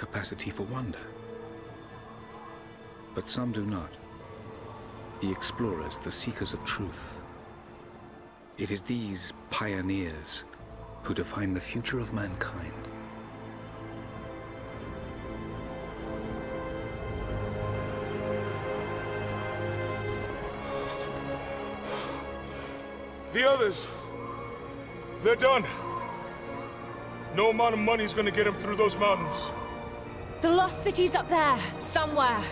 capacity for wonder. But some do not. The explorers, the seekers of truth. It is these pioneers who define the future of mankind. The others, they're done. No amount of money's gonna get them through those mountains. The lost city's up there, somewhere.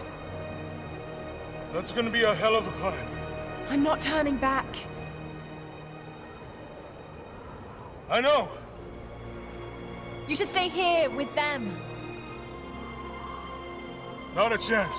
That's gonna be a hell of a climb. I'm not turning back. I know. You should stay here with them. Not a chance.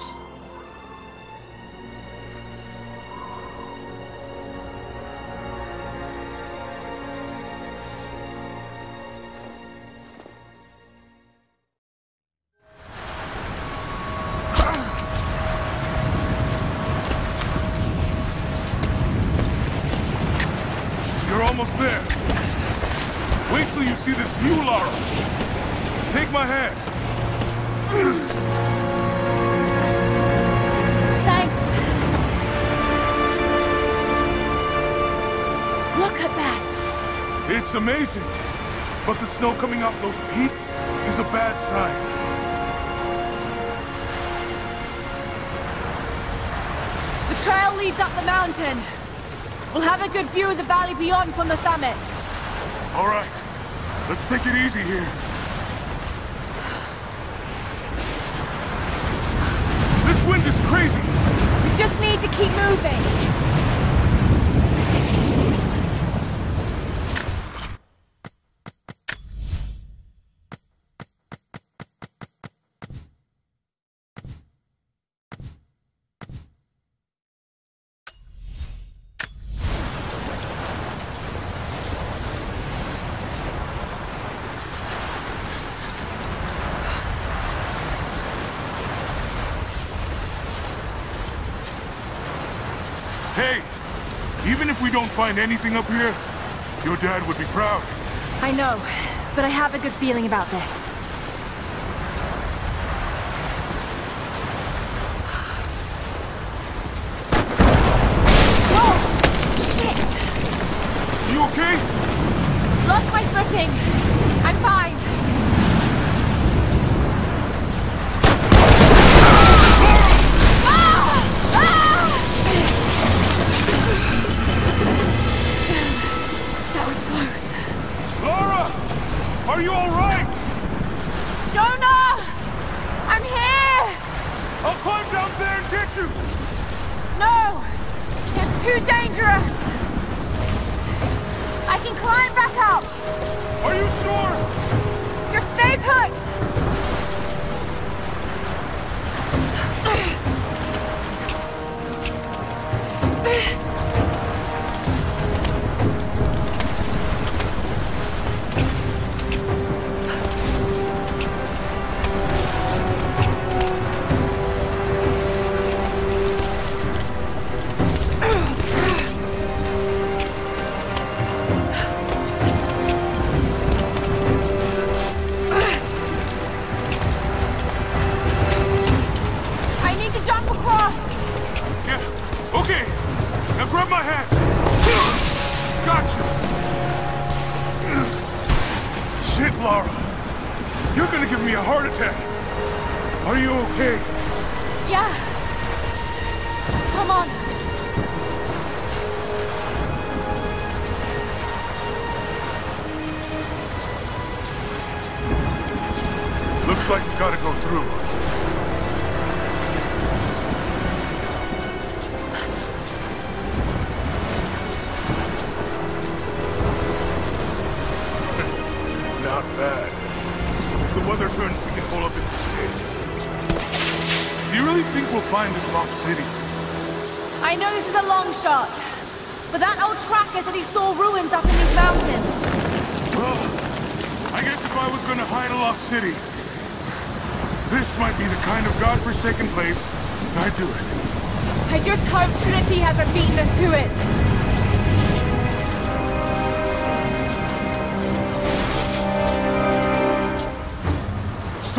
It's amazing, but the snow coming off those peaks is a bad sign. The trail leads up the mountain. We'll have a good view of the valley beyond from the summit. All right, let's take it easy here. This wind is crazy. We just need to keep moving. Find anything up here? Your dad would be proud. I know, but I have a good feeling about this. Whoa! Shit! You okay? Lost my footing. I'm fine. Are you all right? Jonah! I'm here! I'll climb down there and get you! No! It's too dangerous! I can climb back up! Are you sure? Just stay put!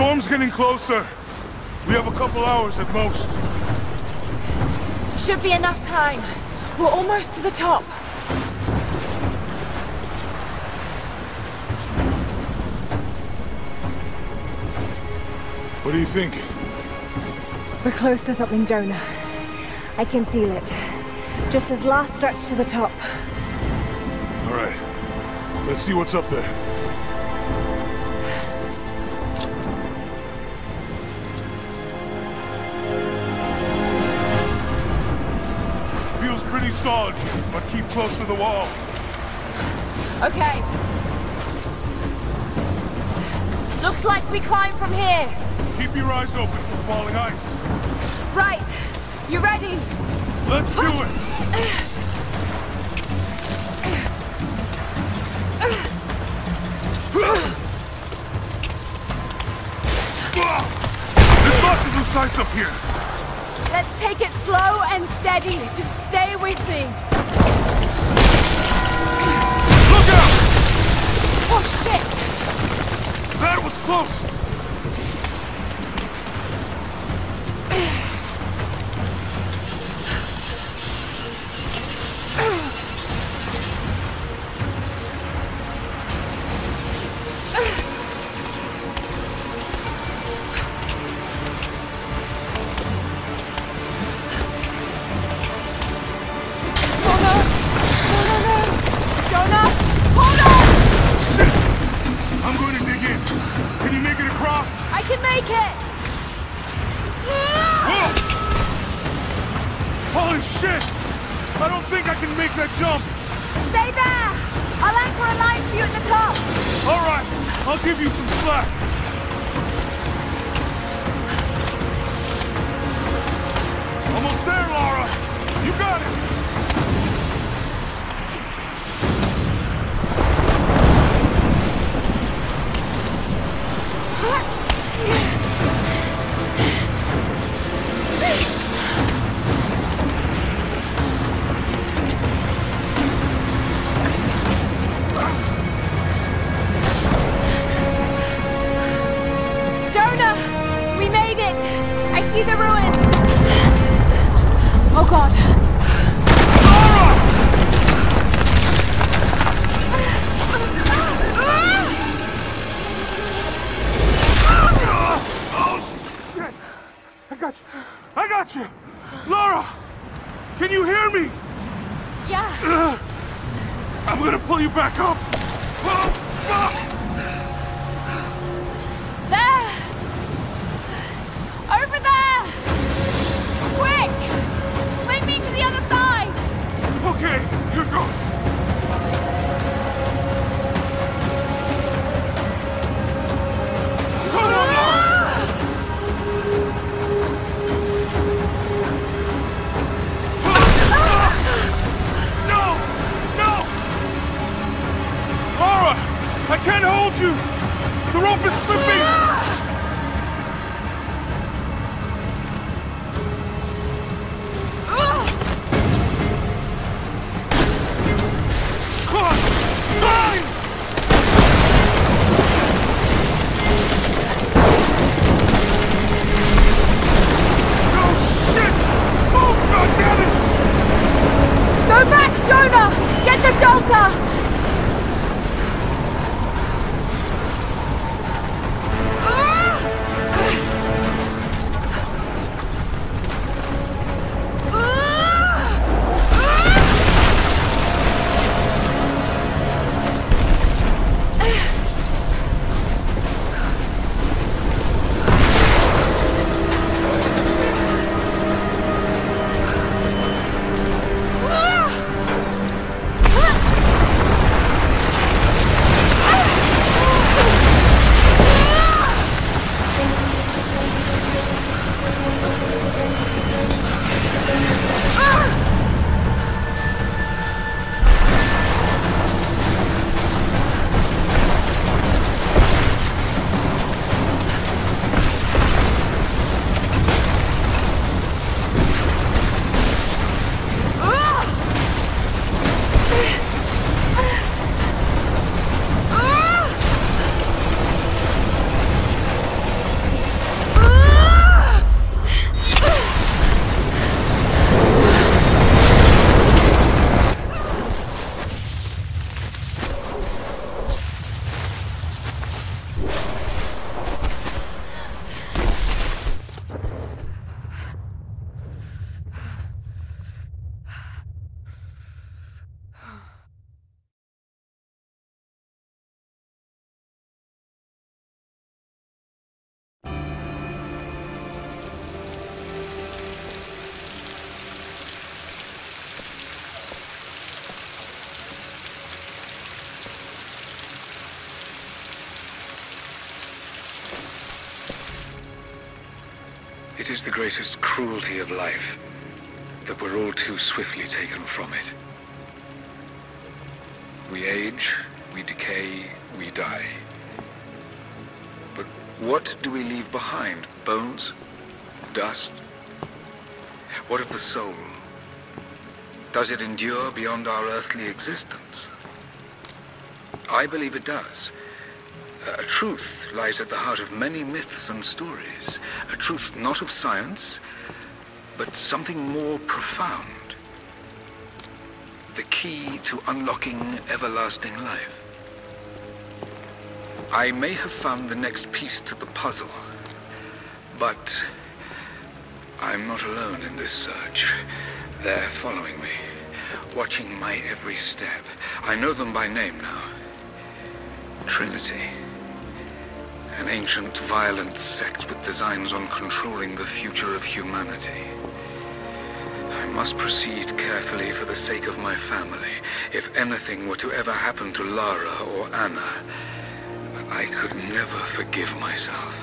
storm's getting closer. We have a couple hours at most. Should be enough time. We're almost to the top. What do you think? We're close to something, Jonah. I can feel it. Just this last stretch to the top. All right. Let's see what's up there. Solid, but keep close to the wall. Okay. Looks like we climb from here. Keep your eyes open for falling ice. Right. You ready? Let's do it. There's lots of loose ice up here. Let's take it slow and steady. Just stay with me. Look out! Oh, shit! That was close! I can't hold It is the greatest cruelty of life that we're all too swiftly taken from it. We age, we decay, we die. But what do we leave behind? Bones? Dust? What of the soul? Does it endure beyond our earthly existence? I believe it does. A truth lies at the heart of many myths and stories. A truth not of science, but something more profound. The key to unlocking everlasting life. I may have found the next piece to the puzzle, but I'm not alone in this search. They're following me, watching my every step. I know them by name now. Trinity. An ancient, violent sect with designs on controlling the future of humanity. I must proceed carefully for the sake of my family. If anything were to ever happen to Lara or Anna, I could never forgive myself.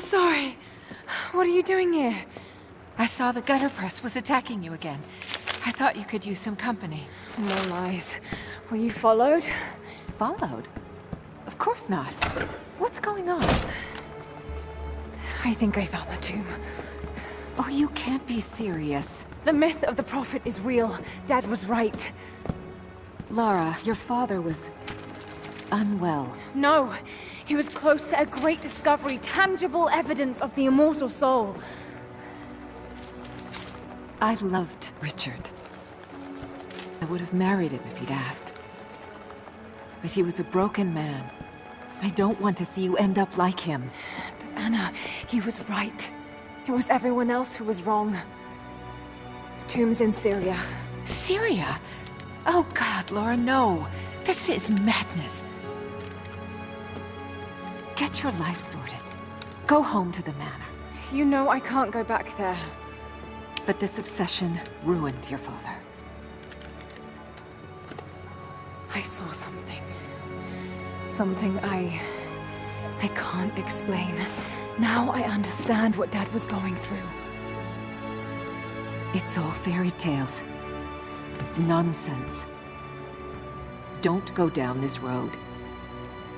Sorry. What are you doing here? I saw the gutter press was attacking you again. I thought you could use some company. No lies. Were you followed? Followed? Of course not. What's going on? I think I found the tomb. Oh, you can't be serious. The myth of the prophet is real. Dad was right. Lara, your father was unwell. No. He was close to a great discovery, tangible evidence of the immortal soul. I loved Richard. I would have married him if he'd asked. But he was a broken man. I don't want to see you end up like him. But Anna, he was right. It was everyone else who was wrong. The tomb's in Syria. Syria? Oh God, Laura, no. This is madness. Get your life sorted. Go home to the manor. You know I can't go back there. But this obsession ruined your father. I saw something. Something I can't explain. Now I understand what Dad was going through. It's all fairy tales. Nonsense. Don't go down this road.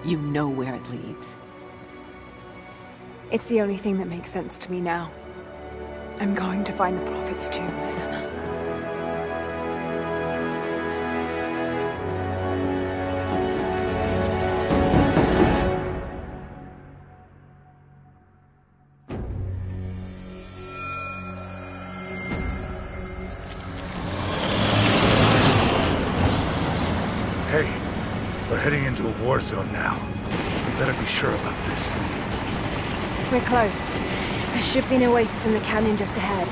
You know where it leads. It's the only thing that makes sense to me now. I'm going to find the prophet's tomb, Anna. Hey, we're heading into a war zone now. We better be sure about this. We're close. There should be an oasis in the canyon just ahead.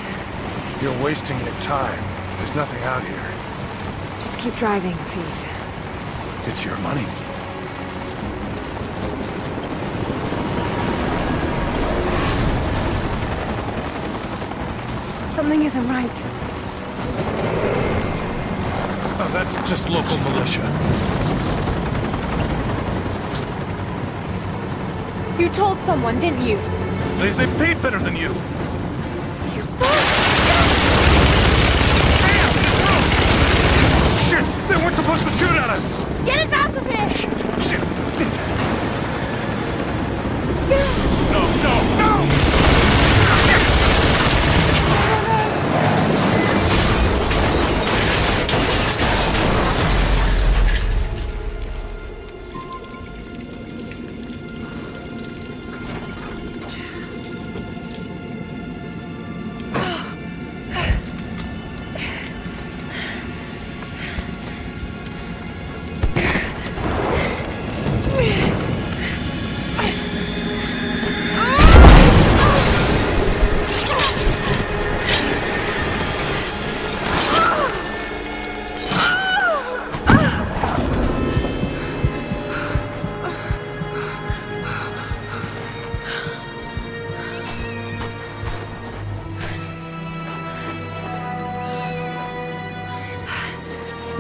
You're wasting your time. There's nothing out here. Just keep driving, please. It's your money. Something isn't right. Oh, that's just local militia. You told someone, didn't you? They paid better than you. You both...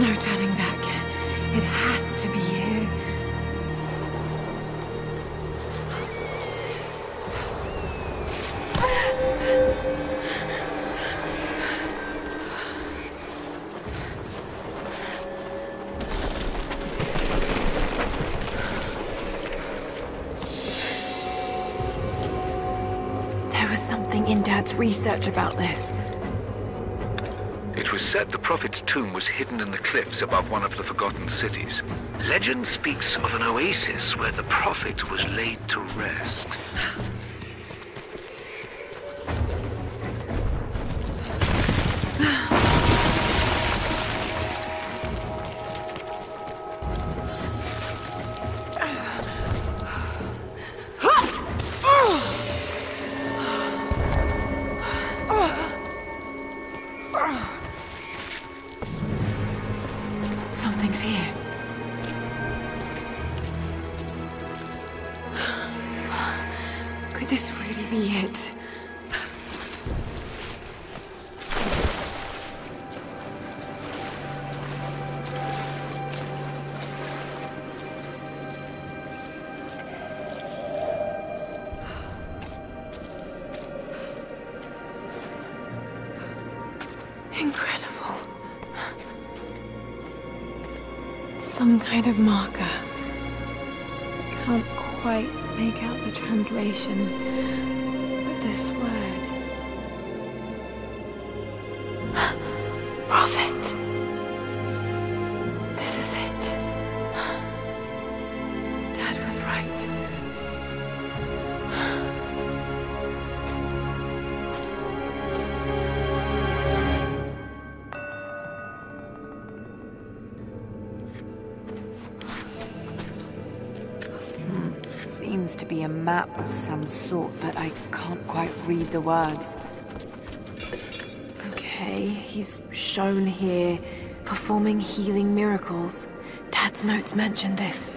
No turning back. It has to be here. There was something in Dad's research about this. It was said the Prophet's tomb was hidden in the cliffs above one of the forgotten cities. Legend speaks of an oasis where the Prophet was laid to rest. Some kind of marker. Can't quite make out the translation, but this word. Prophet! This is it. Dad was right. To be a map of some sort, but I can't quite read the words. Okay, he's shown here, performing healing miracles. Dad's notes mentioned this.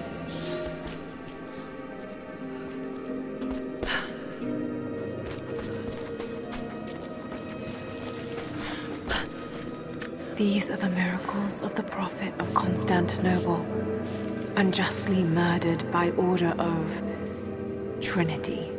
These are the miracles of the Prophet of Constantinople, unjustly murdered by order of Trinity.